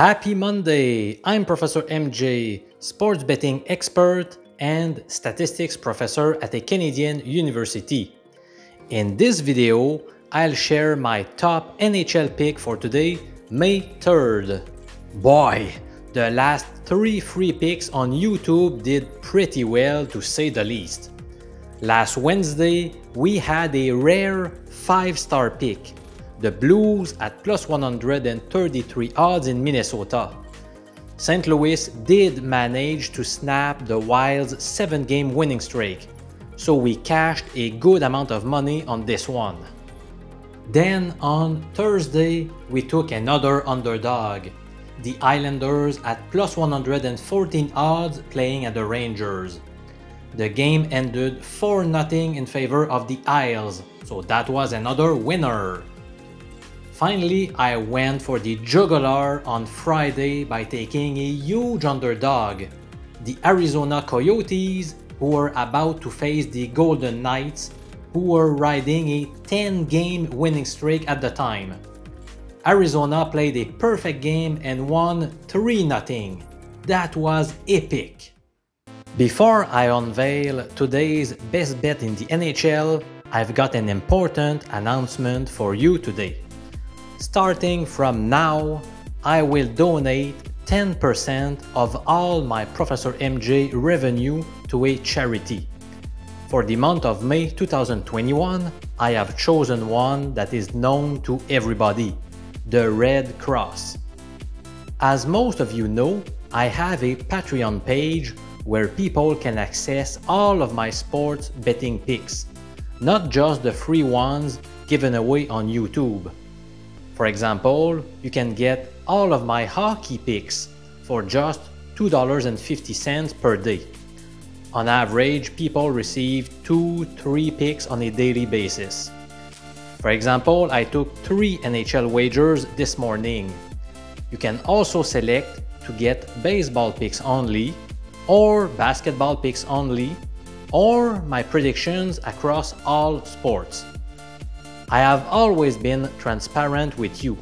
Happy Monday! I'm Professor MJ, sports betting expert and statistics professor at a Canadian university. In this video, I'll share my top NHL pick for today, May 3rd. Boy, the last three free picks on YouTube did pretty well, to say the least. Last Wednesday, we had a rare 5-star pick. The Blues at +133 odds in Minnesota. St. Louis did manage to snap the Wild's 7-game winning streak, so we cashed a good amount of money on this one. Then on Thursday, we took another underdog, the Islanders at +114 odds playing at the Rangers. The game ended 4-0 in favor of the Isles, so that was another winner. Finally, I went for the jugular on Friday by taking a huge underdog, the Arizona Coyotes, who were about to face the Golden Knights, who were riding a 10-game winning streak at the time. Arizona played a perfect game and won 3-0. That was epic! Before I unveil today's best bet in the NHL, I've got an important announcement for you today. Starting from now, I will donate 10% of all my Professor MJ revenue to a charity. For the month of May 2021, I have chosen one that is known to everybody, the Red Cross. As most of you know, I have a Patreon page where people can access all of my sports betting picks, not just the free ones given away on YouTube. For example, you can get all of my hockey picks for just $2.50 per day. On average, people receive 2-3 picks on a daily basis. For example, I took 3 NHL wagers this morning. You can also select to get baseball picks only, or basketball picks only, or my predictions across all sports. I have always been transparent with you.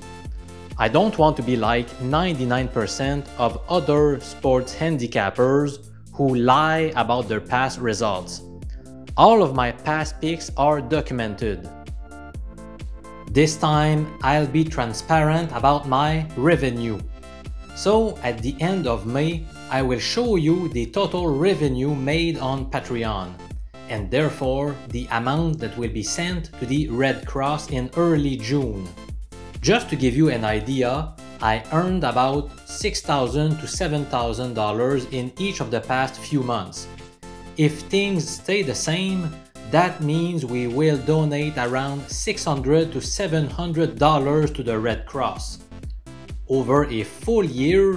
I don't want to be like 99% of other sports handicappers who lie about their past results. All of my past picks are documented. This time, I'll be transparent about my revenue. So at the end of May, I will show you the total revenue made on Patreon, and therefore the amount that will be sent to the Red Cross in early June. Just to give you an idea, I earned about $6,000 to $7,000 in each of the past few months. If things stay the same, that means we will donate around $600 to $700 to the Red Cross. Over a full year,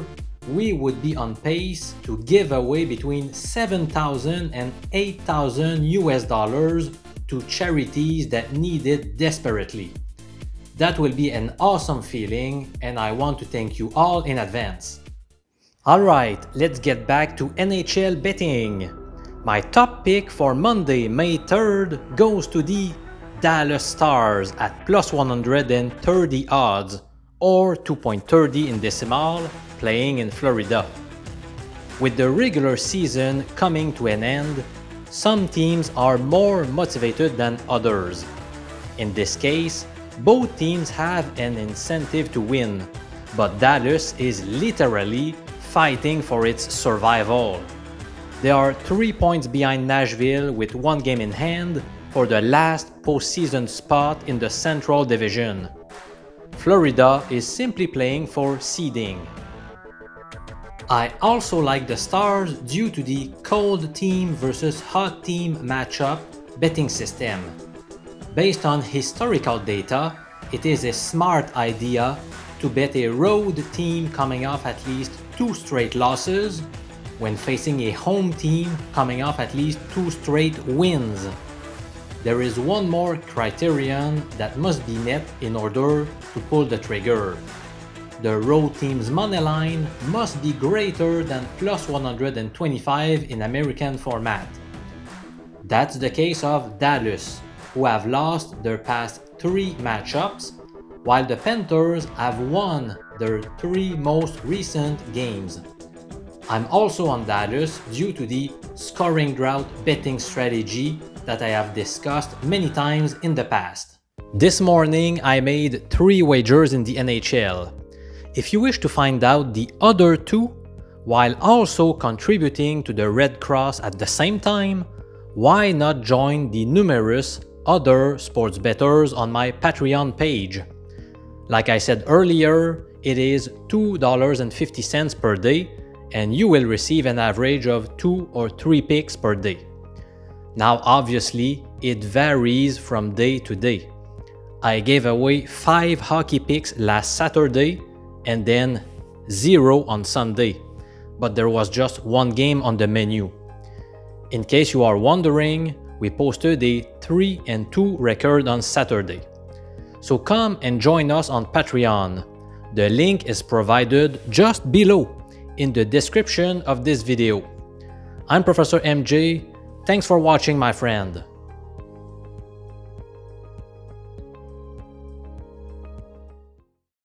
we would be on pace to give away between $7,000 and $8,000 to charities that need it desperately. That will be an awesome feeling, and I want to thank you all in advance. Alright, let's get back to NHL betting. My top pick for Monday, May 3rd goes to the Dallas Stars at +130 odds, or 2.30 in decimal, playing in Florida. With the regular season coming to an end, some teams are more motivated than others. In this case, both teams have an incentive to win, but Dallas is literally fighting for its survival. They are 3 points behind Nashville with 1 game in hand for the last postseason spot in the Central Division. Florida is simply playing for seeding. I also like the Stars due to the cold team versus hot team matchup betting system. Based on historical data, it is a smart idea to bet a road team coming off at least 2 straight losses when facing a home team coming off at least 2 straight wins. There is one more criterion that must be met in order to pull the trigger. The road team's money line must be greater than +125 in American format. That's the case of Dallas, who have lost their past 3 matchups, while the Panthers have won their three most recent games. I'm also on Dallas due to the scoring drought betting strategy that I have discussed many times in the past. This morning I made 3 wagers in the NHL. If you wish to find out the other 2, while also contributing to the Red Cross at the same time, why not join the numerous other sports bettors on my Patreon page? Like I said earlier, it is $2.50 per day, and you will receive an average of 2 or 3 picks per day. Now obviously, it varies from day to day. I gave away 5 hockey picks last Saturday, and then 0 on Sunday, but there was just 1 game on the menu. In case you are wondering, we posted a 3-2 record on Saturday. So come and join us on Patreon. The link is provided just below in the description of this video. I'm Professor MJ. Thanks for watching, my friend.